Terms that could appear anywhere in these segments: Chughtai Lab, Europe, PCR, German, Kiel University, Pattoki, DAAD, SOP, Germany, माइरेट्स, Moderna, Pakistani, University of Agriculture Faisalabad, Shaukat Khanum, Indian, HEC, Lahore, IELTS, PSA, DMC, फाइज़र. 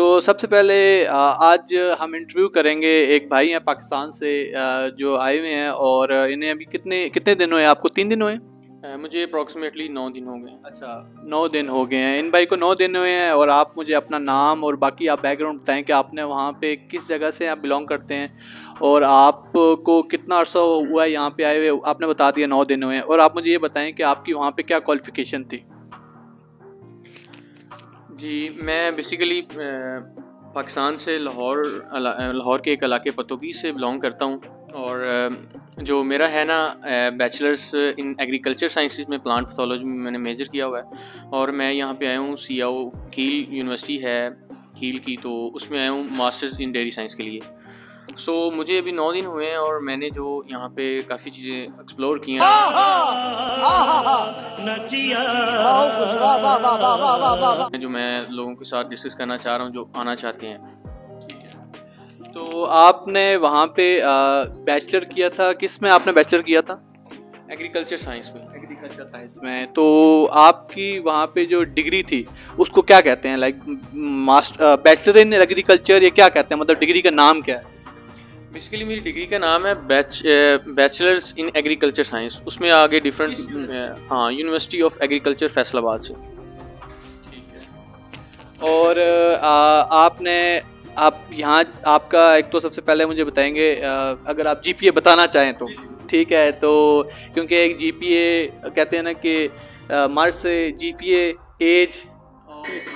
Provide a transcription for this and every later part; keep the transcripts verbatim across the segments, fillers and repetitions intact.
तो सबसे पहले आज हम इंटरव्यू करेंगे, एक भाई हैं पाकिस्तान से जो आए हुए हैं, और इन्हें अभी कितने कितने दिन हुए आपको? तीन दिन हुए? मुझे अप्रॉक्सीमेटली नौ दिन हो गए। अच्छा, नौ दिन हो गए हैं। इन भाई को नौ दिन हुए हैं। और आप मुझे अपना नाम और बाकी आप बैकग्राउंड बताएं कि आपने वहाँ पे किस जगह से आप बिलोंग करते हैं और आपको कितना अर्सा हुआ है यहाँ पे आए हुए। आपने बता दिया नौ दिन हुए हैं। और आप मुझे ये बताएं कि आपकी वहाँ पे क्या क्वालिफिकेशन थी। जी, मैं बेसिकली पाकिस्तान से लाहौर लाहौर के एक इलाके पतोकी से बिलोंग करता हूँ, और जो मेरा है ना बैचलर्स इन एग्रीकल्चर साइंसेज में प्लांट पैथोलॉजी में मैंने मेजर किया हुआ है। और मैं यहाँ पे आया हूँ सी आओ कील यूनिवर्सिटी है कील की, तो उसमें आया हूँ मास्टर्स इन डेयरी साइंस के लिए। सो so, मुझे अभी नौ दिन हुए हैं और मैंने जो यहाँ पे काफ़ी चीज़ें एक्सप्लोर की हैं। जो मैं लोगों के साथ डिस्कस करना चाह रहा हूँ जो आना चाहते हैं। तो आपने वहाँ पे बैचलर किया था, किस में आपने बैचलर किया था? एग्रीकल्चर साइंस में। एग्रीकल्चर साइंस में। तो आपकी वहाँ पे जो डिग्री थी उसको क्या कहते हैं? Like master bachelor in agriculture, ये क्या कहते हैं? मतलब डिग्री का नाम क्या है? बेसिकली मेरी डिग्री का नाम है batch bachelors in agriculture science. उसमें आगे डिफरेंट, हाँ, यूनिवर्सिटी ऑफ एग्रीकल्चर फैसलाबाद से। और आ, आपने आप यहाँ आपका एक तो सबसे पहले मुझे बताएंगे अगर आप जीपीए बताना चाहें तो। ठीक है, तो क्योंकि एक जीपीए कहते हैं ना कि मार्क्स से जीपीए एज,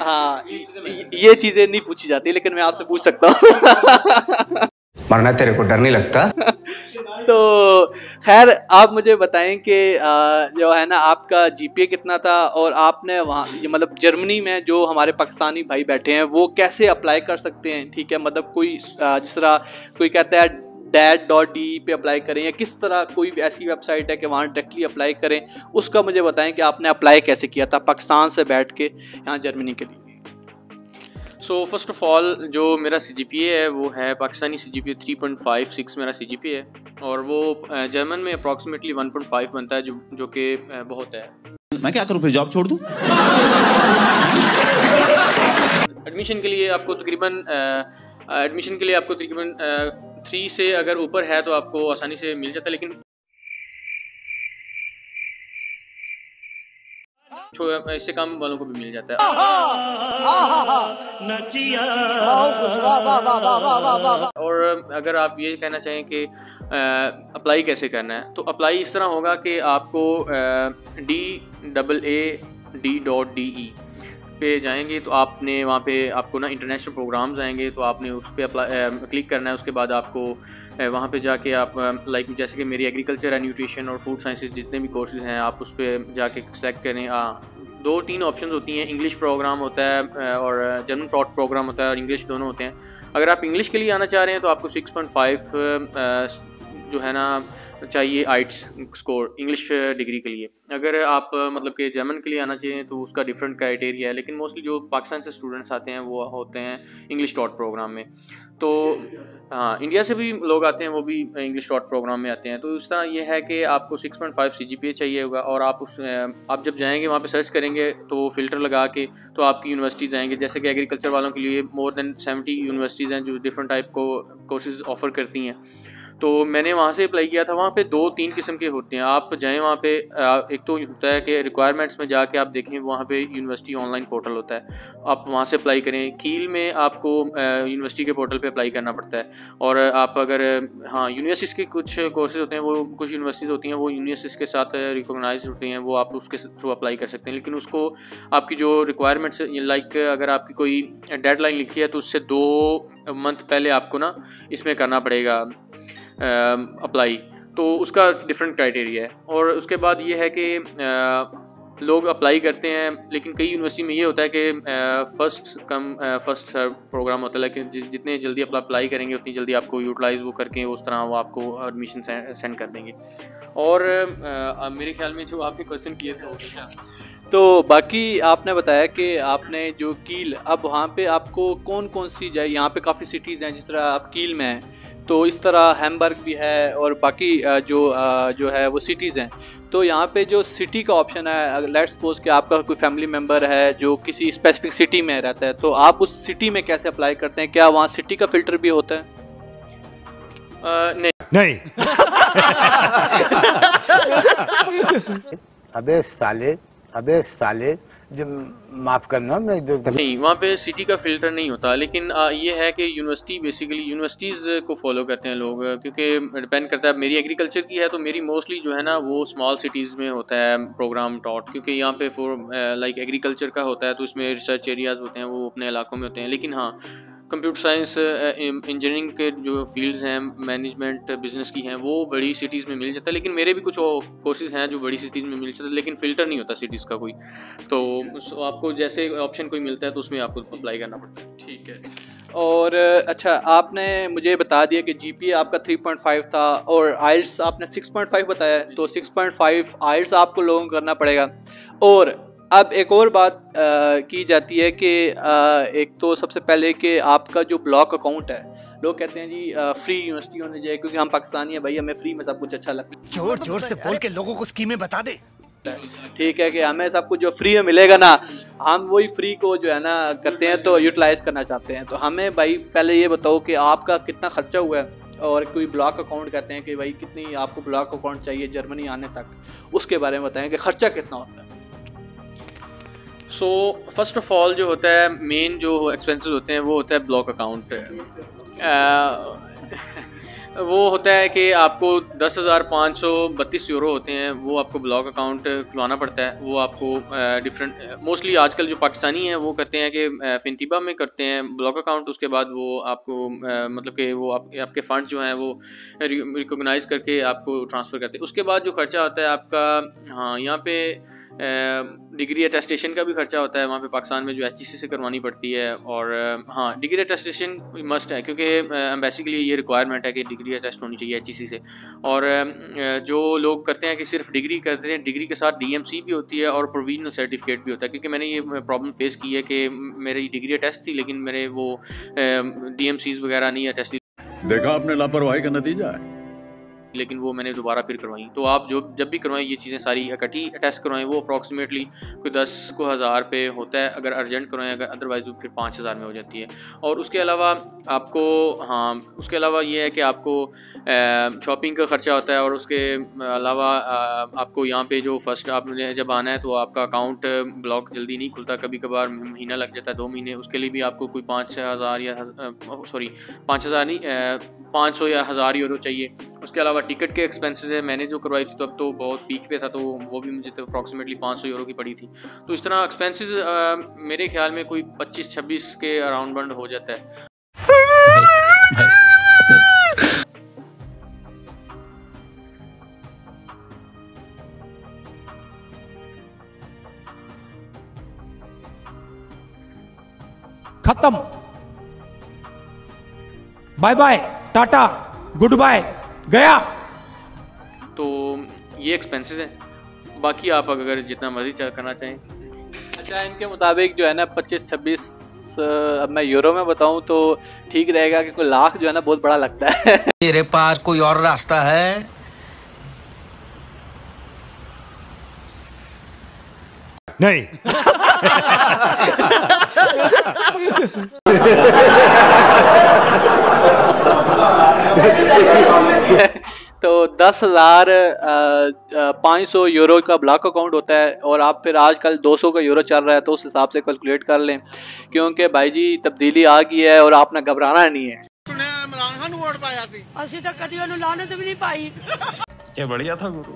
हाँ, ये चीज़ें नहीं पूछी जाती, लेकिन मैं आपसे पूछ सकता हूँ। मरना तेरे को डर नहीं लगता? तो खैर आप मुझे बताएं कि जो है ना आपका जीपीए कितना था, और आपने वहाँ मतलब जर्मनी में जो हमारे पाकिस्तानी भाई बैठे हैं वो कैसे अप्लाई कर सकते हैं? ठीक है, मतलब कोई जिस तरह कोई कहता है डैड डॉट डी पे अप्लाई करें, या किस तरह कोई ऐसी वेबसाइट है कि वहाँ डायरेक्टली अप्लाई करें, उसका मुझे बताएं कि आपने अप्लाई कैसे किया था पाकिस्तान से बैठ के यहाँ जर्मनी के लिए। सो फर्स्ट ऑफ ऑल जो मेरा सी जी पी ए है वो है पाकिस्तानी C G P A three point five six मेरा सी जी पी ए है, और वो जर्मन में अप्रॉक्सीमेटली वन पॉइंट फाइव बनता है, जो जो कि बहुत है। मैं क्या करूँ फिर, जॉब छोड़ दूँ? एडमिशन के लिए आपको तकरीबन एडमिशन के लिए आपको तकरीबन थ्री से अगर ऊपर है तो आपको आसानी से मिल जाता है, लेकिन इससे काम वालों को भी मिल जाता है। और अगर आप ये कहना चाहें कि अप्लाई कैसे करना है, तो अप्लाई इस तरह होगा कि आपको D double A D dot D E पे जाएंगे, तो आपने वहाँ पे आपको ना इंटरनेशनल प्रोग्राम्स आएंगे, तो आपने उस पर अप्लाई क्लिक करना है। उसके बाद आपको वहाँ पे जाके आप लाइक जैसे कि मेरी एग्रीकल्चर एंड न्यूट्रिशन और फूड साइंसेज जितने भी कोर्सेज हैं आप उस पर जाके सेलेक्ट करें। आ, दो तीन ऑप्शंस होती हैं, इंग्लिश प्रोग्राम होता है और जर्मन प्रोग्राम होता है, और इंग्लिश दोनों होते हैं। अगर आप इंग्लिश के लिए आना चाह रहे हैं तो आपको सिक्स पॉइंट फाइव जो है ना चाहिए आइट्स स्कोर इंग्लिश डिग्री के लिए। अगर आप मतलब कि जर्मन के लिए आना चाहिए तो उसका डिफरेंट क्राइटेरिया है, लेकिन मोस्टली जो पाकिस्तान से स्टूडेंट्स आते हैं वो होते हैं इंग्लिश डॉट प्रोग्राम में। तो हाँ, इंडिया से भी लोग आते हैं, वो भी इंग्लिश डॉट प्रोग्राम में आते हैं। तो इस तरह ये है कि आपको six point five C G P A चाहिए होगा, और आप उस आप जब जाएंगे वहाँ पर सर्च करेंगे तो फ़िल्टर लगा के तो आपकी यूनिवर्सिटीज़ आएँगे। जैसे कि एग्रीकल्चर वालों के लिए मोर देन सेवेंटी यूनिवर्सिटीज़ हैं जो डिफरेंट टाइप को कोर्सेज ऑफ़र करती हैं। तो मैंने वहाँ से अप्लाई किया था। वहाँ पे दो तीन किस्म के होते हैं, आप जाएँ वहाँ पे। एक तो होता है कि रिक्वायरमेंट्स में जाके आप देखें, वहाँ पे यूनिवर्सिटी ऑनलाइन पोर्टल होता है, आप वहाँ से अप्लाई करें। कील में आपको यूनिवर्सिटी के पोर्टल पे अप्लाई करना पड़ता है, और आप अगर हाँ यूनिवर्सिटीज के कुछ कोर्सेज होते हैं, वो कुछ यूनिवर्सिटीज़ होती हैं वो यूनिवर्सिटीज़ के साथ रिकोगनाइज होती हैं, वो आप उसके थ्रू अप्लाई कर सकते हैं। लेकिन उसको आपकी जो रिक्वायरमेंट्स लाइक अगर आपकी कोई डेडलाइन लिखी है तो उससे दो मंथ पहले आपको ना इसमें करना पड़ेगा अप्लाई, तो उसका डिफरेंट क्राइटेरिया है। और उसके बाद ये है कि लोग अप्लाई करते हैं, लेकिन कई यूनिवर्सिटी में ये होता है कि first come first serve programme होता है, लेकिन जितने जल्दी आप अप्लाई करेंगे उतनी जल्दी आपको यूटिलाइज़ वो करके उस तरह वो आपको एडमिशन सेंड कर देंगे। और आ, मेरे ख्याल में जो आपने क्वेश्चन किया था, तो बाकी आपने बताया कि आपने जो कील, अब वहाँ पे आपको कौन कौन सी जाए, यहाँ पे काफ़ी सिटीज़ हैं जिस तरह आप कील में हैं, तो इस तरह हैमबर्ग भी है और बाकी जो जो है वो सिटीज़ हैं। तो यहाँ पे जो सिटी का ऑप्शन है, लेट्स सपोज कि आपका कोई फैमिली मेम्बर है जो किसी स्पेसिफिक सिटी में रहता है, तो आप उस सिटी में कैसे अप्लाई करते हैं? क्या वहाँ सिटी का फिल्टर भी होता है? आ, नहीं, नहीं। अबे साले अबे साले जो माफ़ करना मैं जो नहीं, वहाँ पे सिटी का फिल्टर नहीं होता, लेकिन ये है कि यूनिवर्सिटी बेसिकली यूनिवर्सिटीज़ को फॉलो करते हैं लोग, क्योंकि डिपेंड करता है। मेरी एग्रीकल्चर की है तो मेरी मोस्टली जो है ना वो स्मॉल सिटीज़ में होता है प्रोग्राम टॉट, क्योंकि यहाँ पे फॉर लाइक एग्रीकल्चर का होता है तो इसमें रिसर्च एरियाज़ होते हैं वो अपने इलाकों में होते हैं। लेकिन हाँ, कंप्यूटर साइंस, इंजीनियरिंग के जो फील्ड्स हैं, मैनेजमेंट, बिजनेस की हैं, वो बड़ी सिटीज़ में मिल जाता है। लेकिन मेरे भी कुछ कोर्सेज हैं जो बड़ी सिटीज़ में मिल जाता है, लेकिन फ़िल्टर नहीं होता सिटीज़ का कोई। तो आपको जैसे ऑप्शन कोई मिलता है तो उसमें आपको अप्लाई करना पड़ता है। ठीक है। और अच्छा, आपने मुझे बता दिया कि जीपीए आपका थ्री पॉइंट फाइव था और आइल्स आपने सिक्स पॉइंट फाइव बताया, तो सिक्स पॉइंट फाइव आइल्स आपको लोगों को करना पड़ेगा। और अब एक और बात आ, की जाती है कि एक तो सबसे पहले कि आपका जो ब्लॉक अकाउंट है, लोग कहते हैं जी आ, फ्री यूनिवर्सिटी होने जाए क्योंकि हम पाकिस्तानी हैं भाई, हमें फ्री में सब कुछ अच्छा लगता है। जोर जोर से बोल के लोगों को स्कीमें बता दे। ठीक है कि हमें सब कुछ जो फ्री में मिलेगा ना, हम वही फ्री को जो है ना करते हैं तो यूटिलाइज करना चाहते हैं। तो हमें भाई पहले ये बताओ कि आपका कितना खर्चा हुआ है, और कोई ब्लॉक अकाउंट कहते हैं कि भाई कितनी आपको ब्लॉक अकाउंट चाहिए जर्मनी आने तक, उसके बारे में बताएं कि खर्चा कितना होता है। सो फर्स्ट ऑफ ऑल जो होता है मेन जो एक्सपेंसेस होते हैं वो होता है ब्लॉक अकाउंट। वो होता है कि आपको दस हज़ार पाँच सौ बत्तीस यूरो होते हैं, वो आपको ब्लॉक अकाउंट खुलवाना पड़ता है। वो आपको डिफरेंट मोस्टली आजकल जो पाकिस्तानी हैं वो करते हैं कि फिनतीबा में करते हैं ब्लॉक अकाउंट, उसके बाद वो आपको uh, मतलब कि वो आप, आपके फ़ंड जो हैं वो रिकोगनाइज़ करके आपको ट्रांसफ़र करते हैं। उसके बाद जो खर्चा होता है आपका, हाँ, यहाँ पे डिग्री अटेस्टेशन का भी खर्चा होता है, वहाँ पे पाकिस्तान में जो एच ई सी से करवानी पड़ती है। और हाँ, डिग्री अटेस्टेशन मस्ट है क्योंकि एम्बेसी के लिए ये रिक्वायरमेंट है कि डिग्री अटेस्ट होनी चाहिए एच ई सी से। और जो लोग करते हैं कि सिर्फ डिग्री करते हैं, डिग्री के साथ डी एम सी भी होती है और प्रोविजनल सर्टिफिकेट भी होता है, क्योंकि मैंने ये प्रॉब्लम फेस की है कि मेरी डिग्री अटेस्ट थी लेकिन मेरे वो डी एम सीज़ वगैरह नहीं अटेस्ट थी। देखा आपने, लापरवाही का नतीजा है, लेकिन वो मैंने दोबारा फिर करवाई। तो आप जो जब भी करवाएं ये चीज़ें सारी इकट्ठी अटेस्ट करवाएं, वो अप्रॉक्सीमेटली कोई दस को हज़ार पे होता है अगर अर्जेंट करवाएं, अगर अदरवाइज फिर पाँच हज़ार में हो जाती है। और उसके अलावा आपको, हाँ, उसके अलावा ये है कि आपको शॉपिंग का खर्चा होता है, और उसके अलावा आपको यहाँ पर जो फर्स्ट आपने जब आना है तो आपका अकाउंट ब्लॉक जल्दी नहीं खुलता, कभी कभार महीना लग जाता है, दो महीने। उसके लिए भी आपको कोई पाँच हज़ार या सॉरी पाँच हज़ार नहीं पाँच सौ या हज़ार यूरो चाहिए। उसके अलावा टिकट के एक्सपेंसेस है, मैंने जो करवाई थी तब तो बहुत पीक पे था, तो वो भी मुझे तो अप्रॉक्सीमेटली पाँच सौ यूरो की पड़ी थी। तो इस तरह एक्सपेंसेस मेरे ख्याल में कोई पच्चीस छब्बीस के अराउंड बंड हो जाता है। खत्म, bye bye, tata, good bye, गया। तो ये एक्सपेंसेस हैं, बाकी आप अगर जितना मर्जी करना चाहें। अच्छा, इनके मुताबिक जो है ना पच्चीस छब्बीस, अब मैं यूरो में बताऊं तो ठीक रहेगा कि कोई लाख जो है ना बहुत बड़ा लगता है। मेरे पास कोई और रास्ता है? नहीं। तो दस हज़ार पाँच सौ यूरो का ब्लॉक अकाउंट होता है, और आप फिर आजकल दो सौ का यूरो चल रहा है तो उस हिसाब से कैलकुलेट कर लें, क्योंकि भाई जी तब्दीली आ गई है और आपने घबराना नहीं है। क्या बढ़िया था गुरु।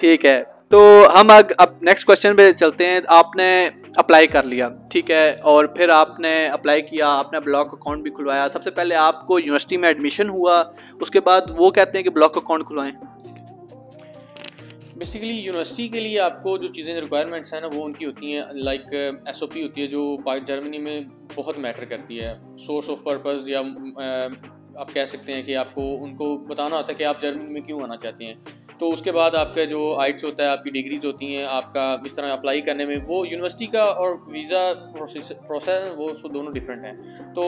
ठीक है, तो हम अब नेक्स्ट क्वेश्चन पे चलते हैं। आपने अप्लाई कर लिया, ठीक है, और फिर आपने अप्लाई किया, आपने ब्लॉक अकाउंट भी खुलवाया। सबसे पहले आपको यूनिवर्सिटी में एडमिशन हुआ, उसके बाद वो कहते हैं कि ब्लॉक अकाउंट खुलवाएं। बेसिकली यूनिवर्सिटी के लिए आपको जो चीज़ें रिक्वायरमेंट्स हैं ना वो उनकी होती हैं, लाइक एस ओ पी होती है जो जर्मनी में बहुत मैटर करती है, सोर्स ऑफ पर्पज़, या आप कह सकते हैं कि आपको उनको बताना होता है कि आप जर्मनी में क्यों आना चाहते हैं। तो उसके बाद आपका जो आइट्स होता है, आपकी डिग्रीज होती हैं, आपका इस तरह अप्लाई करने में वो यूनिवर्सिटी का और वीज़ा प्रोसेस प्रोसेस वो सो दोनों डिफरेंट हैं। तो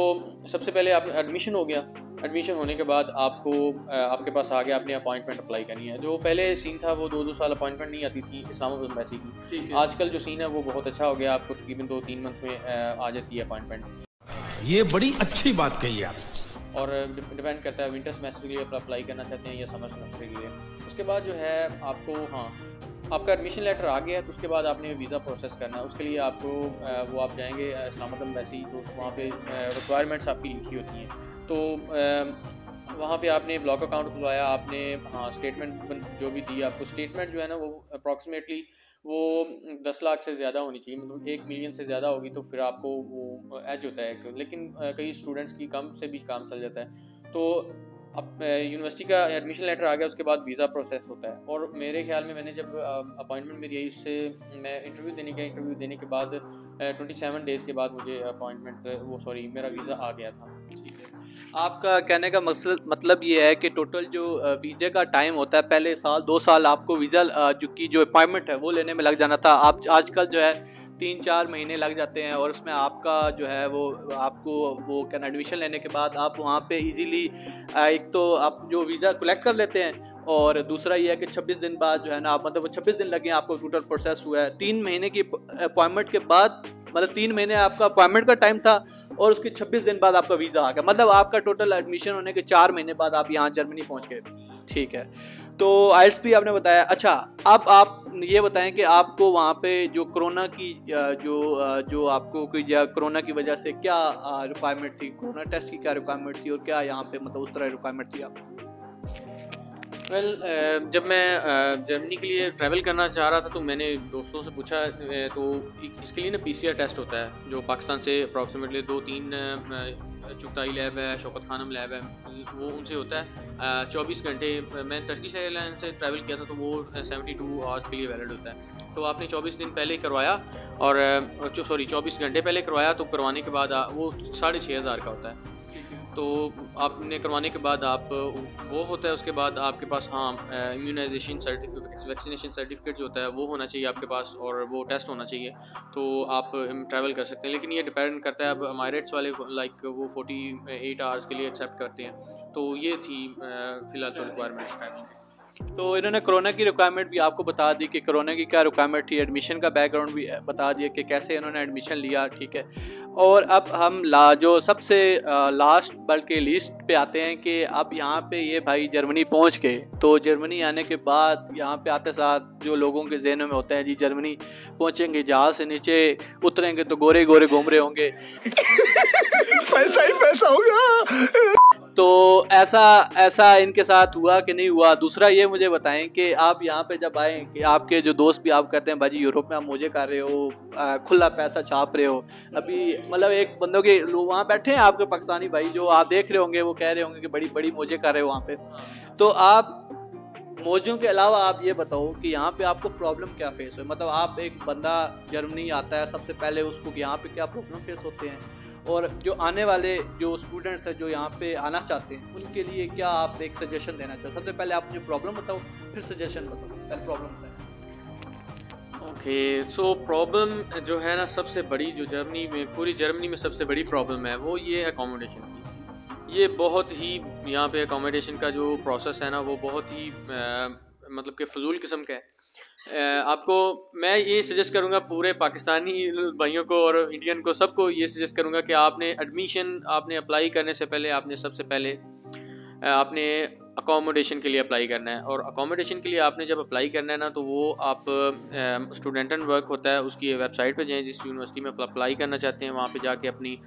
सबसे पहले आप एडमिशन हो गया, एडमिशन होने के बाद आपको आपके पास आ गया आपने अपॉइंटमेंट अप्लाई करनी है। जो पहले सीन था वो दो दो साल अपॉइंटमेंट नहीं आती थी इस्लामाबाद एम्बेसी की, आजकल जो सीन है वो बहुत अच्छा हो गया, आपको तकरीबन दो तीन मंथ में आ जाती है अपॉइंटमेंट। ये बड़ी अच्छी बात कही आप, और डिपेंड करता है विंटर सेमेस्टर के लिए अप्लाई करना चाहते हैं या समर सेमेस्टर के लिए। उसके बाद जो है आपको, हाँ, आपका एडमिशन लेटर आ गया है तो उसके बाद आपने वीज़ा प्रोसेस करना है। उसके लिए आपको वो आप जाएंगे इस्लामाबाद एम्बेसी, तो वहाँ पे रिक्वायरमेंट्स आपकी लिखी होती हैं। तो वहाँ पे आपने ब्लॉक अकाउंट खुलवाया, आपने हाँ स्टेटमेंट जो भी दी आपको, स्टेटमेंट जो है ना वो अप्रॉक्सीमेटली वो दस लाख से ज़्यादा होनी चाहिए, मतलब एक मिलियन से ज़्यादा होगी तो फिर आपको वो एज होता है, लेकिन कई स्टूडेंट्स की कम से भी काम चल जाता है। तो अब यूनिवर्सिटी का एडमिशन लेटर आ गया, उसके बाद वीज़ा प्रोसेस होता है। और मेरे ख्याल में मैंने जब अपॉइंटमेंट मेरी आई उससे मैं इंटरव्यू देने गया, इंटरव्यू देने के बाद सत्ताईस डेज़ के बाद मुझे अपॉइंटमेंट वो सॉरी मेरा वीज़ा आ गया था। आपका कहने का मकसद मतलब ये है कि टोटल जो वीज़े का टाइम होता है, पहले साल दो साल आपको वीज़ा जो की जो अपॉइंटमेंट है वो लेने में लग जाना था, आप आजकल जो है तीन चार महीने लग जाते हैं, और उसमें आपका जो है वो आपको वो कैन एडमिशन लेने के बाद आप वहाँ पे इजीली एक तो आप जो वीज़ा कलेक्ट कर लेते हैं, और दूसरा ये है कि छब्बीस दिन बाद जो है ना आप मतलब वो छब्बीस दिन लगे आपको टोटल प्रोसेस हुआ है। तीन महीने की अपॉइंटमेंट के बाद मतलब तीन महीने आपका अपॉइंटमेंट का टाइम था और उसके छब्बीस दिन बाद आपका वीज़ा आ गया, मतलब आपका टोटल एडमिशन होने के चार महीने बाद आप यहाँ जर्मनी पहुँच गए। ठीक है, तो आइट्स भी आपने बताया। अच्छा, अब आप ये बताएं कि आपको वहाँ पे जो कोरोना की जो जो आपको कोई कोरोना की वजह से क्या रिक्वायरमेंट थी, कोरोना टेस्ट की क्या रिक्वायरमेंट थी और क्या यहाँ पे मतलब उस तरह रिक्वायरमेंट थी आपको? वेल well, जब मैं जर्मनी के लिए ट्रैवल करना चाह रहा था तो मैंने दोस्तों से पूछा, तो इसके लिए ना पीसीआर टेस्ट होता है जो पाकिस्तान से अप्रॉक्सीमेटली दो तीन चुगताई लैब है, शौकत खानम लैब है, वो उनसे होता है चौबीस घंटे। मैं टर्किश एयरलाइन से ट्रैवल किया था तो वो बहत्तर आवर्स के लिए वैलिड होता है। तो आपने चौबीस दिन पहले करवाया और सॉरी चौबीस घंटे पहले करवाया तो करवाने के बाद वो साढ़े छः हज़ार का होता है। तो आपने करवाने के बाद आप वो होता है, उसके बाद आपके पास हाँ इम्यूनाइजेशन सर्टिफिकेट, वैक्सीनेशन सर्टिफिकेट जो होता है वो होना चाहिए आपके पास, और वो टेस्ट होना चाहिए तो आप ट्रैवल कर सकते हैं। लेकिन ये डिपेंड करता है, अब माइरेट्स वाले लाइक वो अड़तालीस आवर्स के लिए एक्सेप्ट करते हैं। तो ये थी फ़िलहाल तो रिक्वायरमेंट। तो इन्होंने कोरोना की रिक्वायरमेंट भी आपको बता दी कि कोरोना की क्या रिक्वायरमेंट थी, एडमिशन का बैकग्राउंड भी बता दिया कि कैसे इन्होंने एडमिशन लिया। ठीक है, और अब हम ला जो सबसे लास्ट बल्कि लिस्ट पे आते हैं कि अब यहाँ पे ये भाई जर्मनी पहुँच गए। तो जर्मनी आने के बाद यहाँ पे आते साथ जो लोगों के जहनों में होता है जी जर्मनी पहुँचेंगे, जहाज़ से नीचे उतरेंगे तो गोरे गोरे घूम रहे होंगे, पैसा ही पैसा होगा। तो ऐसा ऐसा इनके साथ हुआ कि नहीं हुआ? दूसरा ये मुझे बताएं कि आप यहाँ पे जब आए कि आपके जो दोस्त भी आप कहते हैं भाजी यूरोप में आप मौज कर रहे हो, आ, खुला पैसा छाप रहे हो, अभी मतलब एक बंदों के लोग वहाँ बैठे हैं आपके पाकिस्तानी भाई जो आप देख रहे होंगे, वो कह रहे होंगे कि बड़ी बड़ी मौजें कर रहे हो वहाँ पे। तो आप मौजों के अलावा आप ये बताओ कि यहाँ पे आपको प्रॉब्लम क्या फेस हो, मतलब आप एक बंदा जर्मनी आता है सबसे पहले उसको यहाँ पे क्या प्रॉब्लम फेस होते हैं, और जो आने वाले जो स्टूडेंट्स हैं जो यहाँ पे आना चाहते हैं उनके लिए क्या आप एक सजेशन देना चाहते हो? सबसे पहले आप मुझे प्रॉब्लम बताओ फिर सजेशन बताओ, पहले प्रॉब्लम बताएं। ओके, सो प्रॉब्लम जो है ना सबसे बड़ी जो जर्मनी में पूरी जर्मनी में सबसे बड़ी प्रॉब्लम है वो ये अकोमोडेशन की। ये बहुत ही यहाँ पे अकोमोडेशन का जो प्रोसेस है ना वो बहुत ही आ, मतलब कि फजूल किस्म का है। आपको मैं ये सजेस्ट करूँगा पूरे पाकिस्तानी भाइयों को और इंडियन को सबको ये सजेस्ट करूँगा कि आपने एडमिशन आपने अप्लाई करने से पहले आपने सबसे पहले आपने अकोमोडेशन के लिए अप्लाई करना है, और अकोमोडेशन के लिए आपने जब अप्लाई करना है ना तो वो आप स्टूडेंट एंड वर्क होता है उसकी वेबसाइट पे जाएं जिस यूनिवर्सिटी में अप्लाई करना चाहते हैं, वहाँ पर जाके अपनी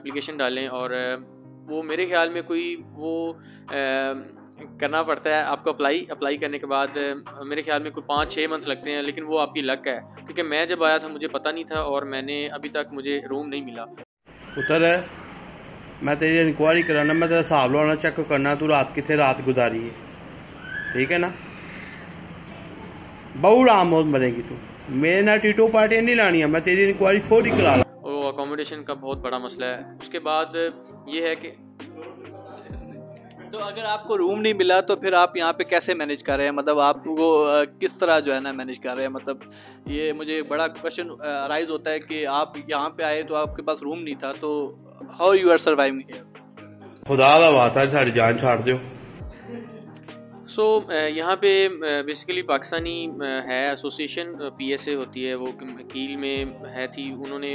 एप्लीकेशन डालें। और वो मेरे ख्याल में कोई वो आ, करना पड़ता है आपको अप्लाई अप्लाई करने के बाद मेरे ख्याल में कोई पाँच छः मंथ लगते हैं, लेकिन वो आपकी लक है क्योंकि मैं जब आया था मुझे पता नहीं था और मैंने अभी तक मुझे रूम नहीं मिला। उतर है, मैं तेरी इंक्वायरी कराना, मैं तेरा हिसाब लाना, चेक करना तू रात कितने रात गुजारी है, ठीक है ना, बहु आराम मौत मरेगी तू, मेरे ना टीटो पार्टियाँ नहीं लानी है, मैं तेरी इंक्वायरी फोरी करा। वो अकोमोडेशन का बहुत बड़ा मसला है। उसके बाद ये है कि तो अगर आपको रूम नहीं मिला तो फिर आप यहाँ पे कैसे मैनेज कर रहे हैं, मतलब आपको किस तरह जो है ना मैनेज कर रहे हैं? मतलब ये मुझे बड़ा क्वेश्चन अराइज होता है कि आप यहाँ पे आए तो आपके पास रूम नहीं था, तो how you are surviving here? खुदा दा वास्ता साडी जान छाड़ दियो। सो so, यहाँ पे बेसिकली पाकिस्तानी है एसोसिएशन पी एस ए होती है, वो कील में है थी। उन्होंने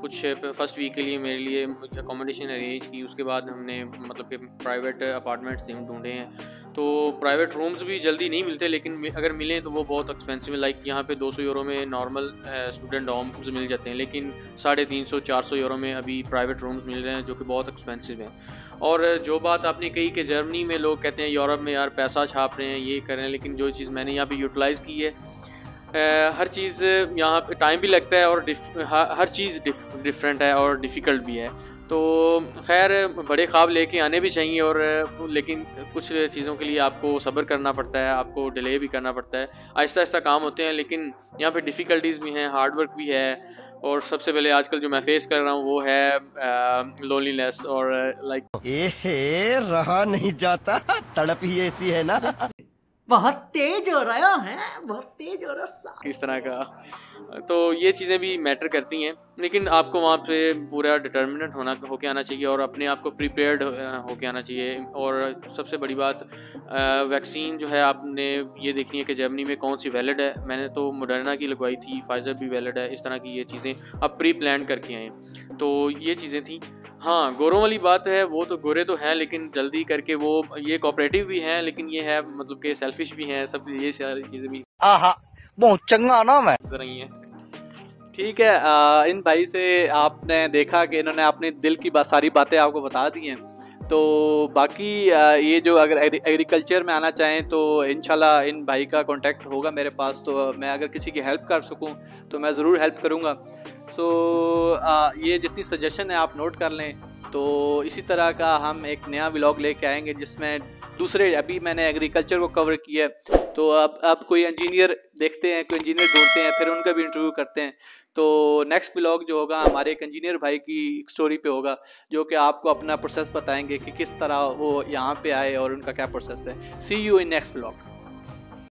कुछ फर्स्ट वीक के लिए मेरे लिए अकोमोडेशन अरेंज की। उसके बाद हमने मतलब कि प्राइवेट अपार्टमेंट्स ढूंढे हैं, तो प्राइवेट रूम्स भी जल्दी नहीं मिलते, लेकिन अगर मिलें तो वो बहुत एक्सपेंसिव है। लाइक यहाँ पे दो सौ यूरो में नॉर्मल स्टूडेंट होम्स मिल जाते हैं, लेकिन साढ़े तीन सौ चार सौ यूरो में अभी प्राइवेट रूम्स मिल रहे हैं जो कि बहुत एक्सपेंसिव हैं। और जो बात आपने कही कि जर्मनी में लोग कहते हैं यूरोप में यार पैसा आप रहे हैं ये कर रहे हैं, लेकिन जो चीज़ मैंने यहाँ पे यूटिलाइज़ की है, आ, हर चीज़ यहाँ पे टाइम भी लगता है और हर चीज़ डिफ, डिफरेंट है और डिफ़िकल्ट भी है। तो खैर बड़े ख्वाब लेके आने भी चाहिए, और लेकिन कुछ चीज़ों के लिए आपको सब्र करना पड़ता है, आपको डिले भी करना पड़ता है। आहिस्ता आहिस्ता काम होते हैं, लेकिन यहाँ पे डिफ़िकल्टीज़ भी हैं, हार्डवर्क भी है, और सबसे पहले आजकल जो मैं फेस कर रहा हूँ वो है लोनलीनेस और लाइक ए रहा नहीं जाता, तड़प ही ऐसी है ना, बहुत तेज हो रहा है, बहुत तेज हो रहा है इस तरह का। तो ये चीज़ें भी मैटर करती हैं, लेकिन आपको वहाँ पे पूरा डिटर्मिनेंट होना होके आना चाहिए और अपने आप को प्रिपेयर्ड होके आना चाहिए। और सबसे बड़ी बात वैक्सीन जो है आपने ये देखनी है कि जर्मनी में कौन सी वैलिड है। मैंने तो मोडर्ना की लगवाई थी, फाइज़र भी वैलिड है, इस तरह की ये चीज़ें आप प्री प्लान करके आएँ। तो ये चीज़ें थी। हाँ, गोरों वाली बात है, वो तो गोरे तो हैं, लेकिन जल्दी करके वो ये कोऑपरेटिव भी हैं, लेकिन ये है मतलब कि सेल्फिश भी हैं, सब ये सारी चीज़ें भी। आहा, बहुत चंगा नाम है। ठीक है, आ, इन भाई से आपने देखा कि इन्होंने अपने दिल की बात सारी बातें आपको बता दी हैं। तो बाकी ये जो अगर एग्रीकल्चर में आना चाहें तो इंशाल्लाह इन भाई का कांटेक्ट होगा मेरे पास, तो मैं अगर किसी की हेल्प कर सकूं तो मैं ज़रूर हेल्प करूंगा। सो so, ये जितनी सजेशन है आप नोट कर लें। तो इसी तरह का हम एक नया व्लॉग लेके आएंगे जिसमें दूसरे, अभी मैंने एग्रीकल्चर को कवर किया है, तो अब अब कोई इंजीनियर देखते हैं, कोई इंजीनियर ढूंढते हैं, फिर उनका भी इंटरव्यू करते हैं। तो नेक्स्ट व्लॉग जो होगा हमारे एक इंजीनियर भाई की स्टोरी पे होगा, जो कि आपको अपना प्रोसेस बताएंगे कि किस तरह वो यहाँ पे आए और उनका क्या प्रोसेस है। See you in next vlog.